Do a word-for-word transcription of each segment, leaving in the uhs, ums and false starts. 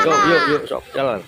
Yuk, yuk, yuk, sok, jalan.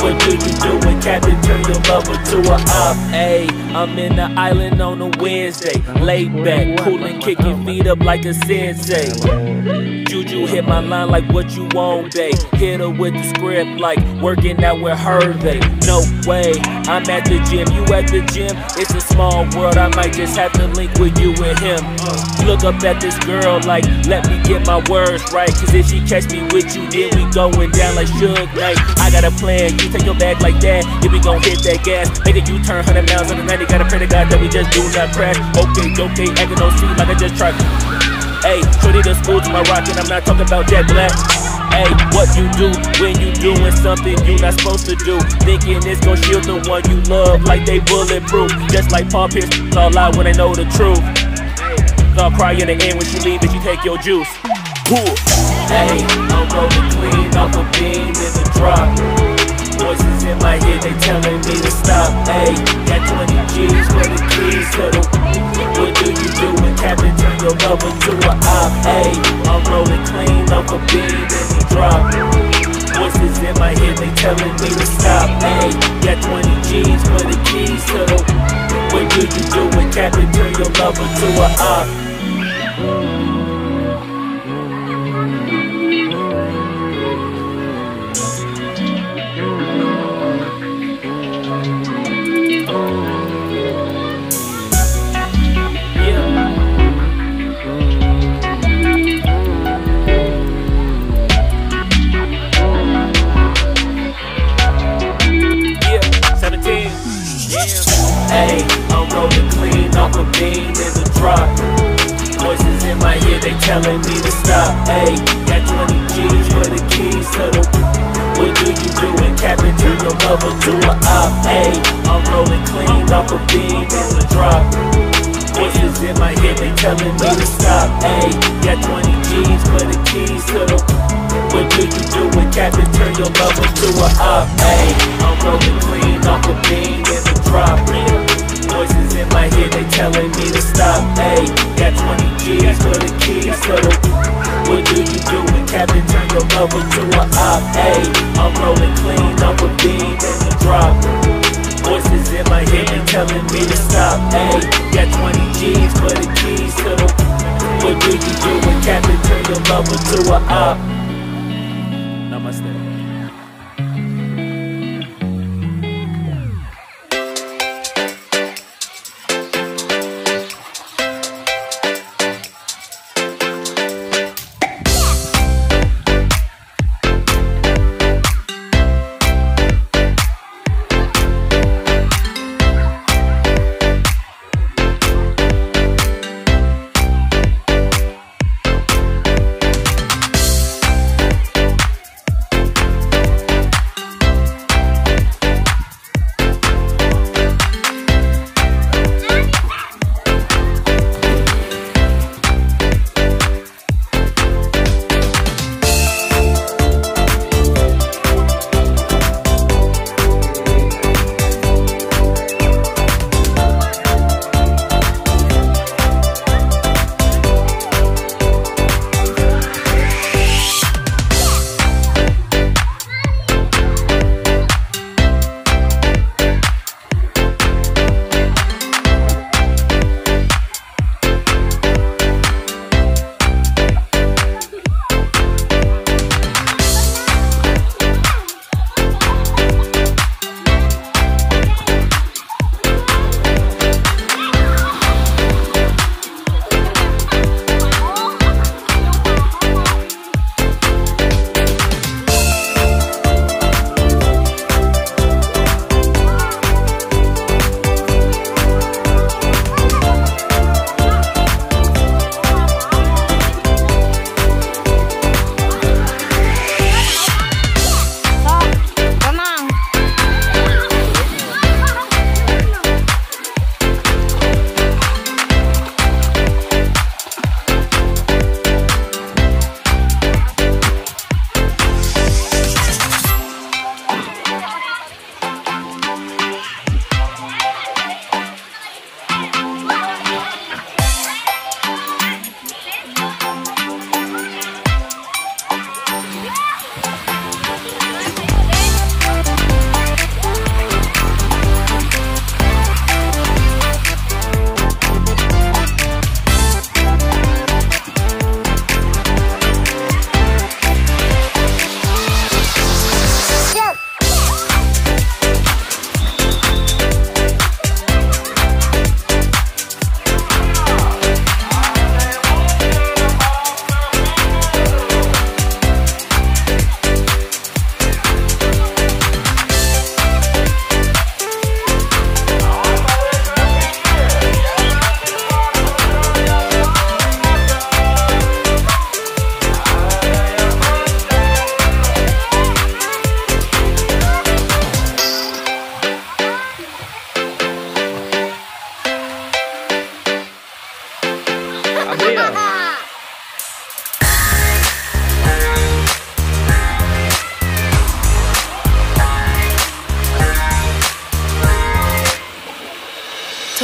What do you do when Cap it, turn your bubble to a up. Ayy, I'm in the island on a Wednesday. Laid back, coolin', kicking feet up like a sensei. Juju hit my line like what you want, babe. Hit her with the script like working out with Hervey. No way, I'm at the gym, you at the gym. It's a small world, I might just have to link with you and him. Look up at this girl like, let me get my words right. Cause if she catch me with you, then we going down like Suge Knight. I got a plan, you take your bag like that, then we gon' hit that gas. Make a U-turn, one hundred miles on the ninety. Gotta pray to God that we just do not crash. Okay, okay, acting on street like I just tried. Ayy, shorty the school to my rock, and I'm not talking about that black. Ayy, what you do when you doing something you not supposed to do, thinking it's gon' shield the one you love like they bulletproof. Just like Paul Pierce, all lie when they know the truth. Don't cry in the end when you leave and you take your juice. Ayy, I'm rolling clean off a beam in the drop. Voices in my head, they telling me to stop. Ayy, got twenty G's for the keys to the. What do you do when Captain turn your lover to a op? Ayy, I'm rolling clean off a beam in the drop. Voices in my head, they telling me to stop. Ayy, got twenty G's for the keys to the. What do you do when Captain turn your lover to a op? Ayy, I'm rolling clean off a beam in the drop. Voices in my ear, they telling me to stop. Ayy, got twenty G's for the keys to the. What do you do when Captain turn your lover to a op? Ayy, I'm rolling clean off a beam in the drop. Voices in my ear, they telling me to stop. Ayy, got twenty G's for the keys to the. What do you do when Captain turn your lover to a op? Ayy, I'm rolling clean off a beam in the drop. Voices in my head, they telling me to stop. Ayy, got twenty G's for the keys to the. What do you do when Captain turn your lover to a op? Ayy, I'm rolling clean off a beam in the drop. Voices in my head, they telling me to stop. Ayy, got twenty G's for the keys to the. What do you do when Captain turn your lover to a op? Namaste.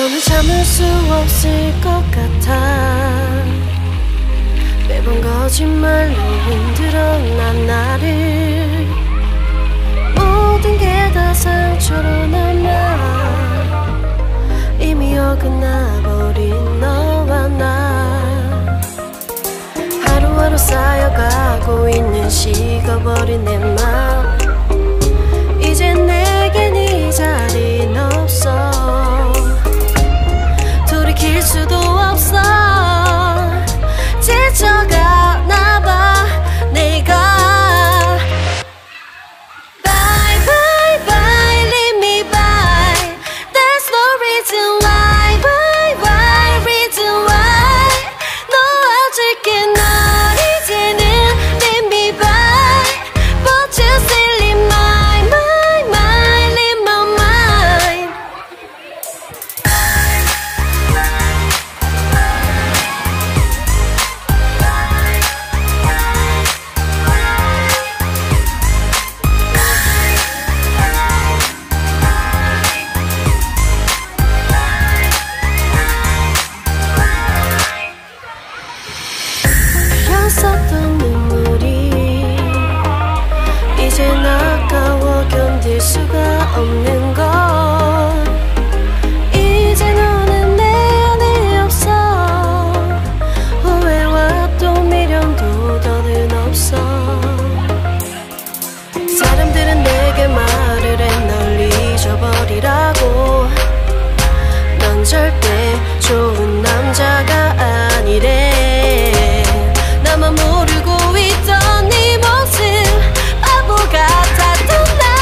너를 참을 수 없을 것 같아. 매번 거짓말로 흔들어 난 나를. 모든 게 다 상처로 남아. 이미 어긋나버린 너와 나. 하루하루 쌓여가고 있는 식어버린 내 맘. 이젠 내겐 이 자리는 없어. 돌이킬 수도 없어. 지쳐가나 봐 내가. Bye bye bye, leave me by. There's no reason why, why why, reason why. 놓아줄게 널 이제는. Leave me by, but you still leave my. 없는 것 이제 너는 내 안에 없어. 후회와 또 미련도 더는 없어. 사람들은 내게 말을 해 널 잊어버리라고. 넌 절대 좋은 남자가 아니래. 나만 모르고 있던 네 모습 바보 같았던 나.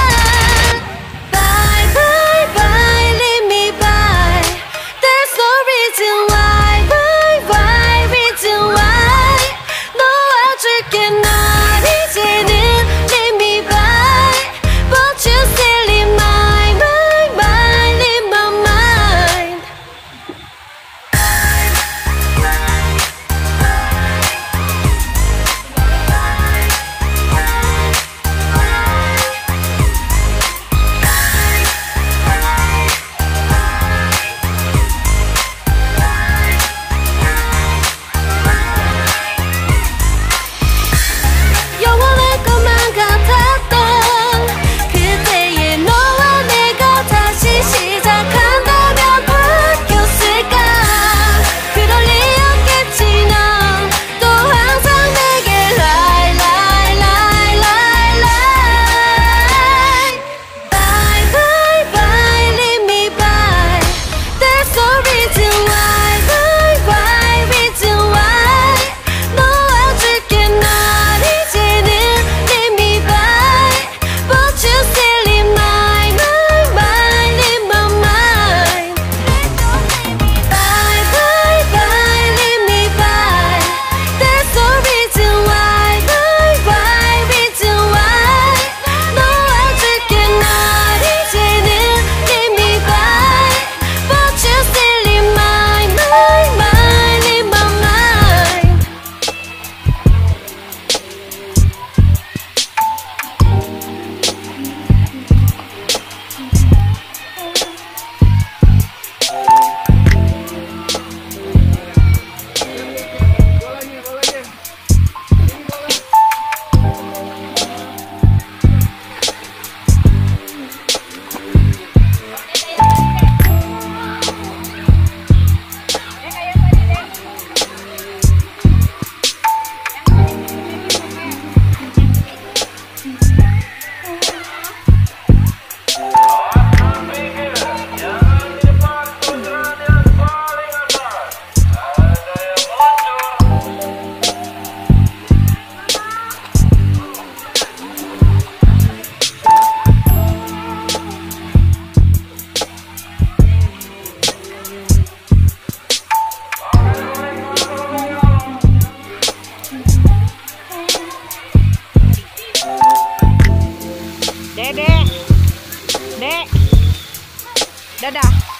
Dadah.